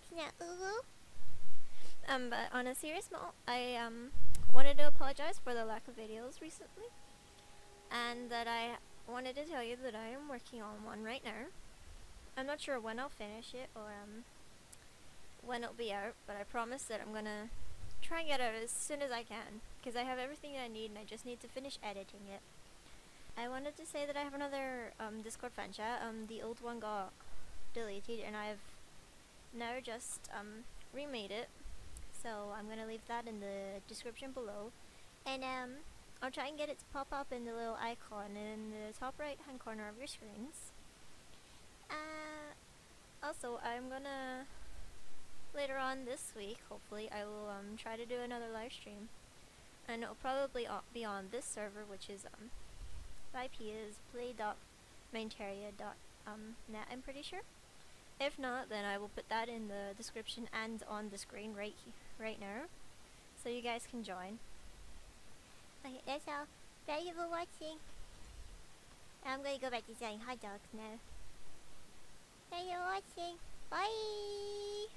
Akina Ulu. But on a serious note, I wanted to apologize for the lack of videos recently, and that I wanted to tell you that I am working on one right now. I'm not sure when I'll finish it or when it'll be out, but I promise that I'm gonna try and get out as soon as I can, because I have everything that I need and I just need to finish editing it. I wanted to say that I have another Discord fan chat. The old one got deleted and I've now just remade it, so I'm gonna leave that in the description below, and I'll try and get it to pop up in the little icon in the top right hand corner of your screens. Also, I'm gonna, later on this week, hopefully, I will try to do another live stream, and it'll probably be on this server, which is the IP is play.mainteria.net, I'm pretty sure. If not, then I will put that in the description and on the screen right now, so you guys can join. Okay, that's all. Thank you for watching. I'm gonna go back to selling hot dogs now. Thank you for watching. Bye!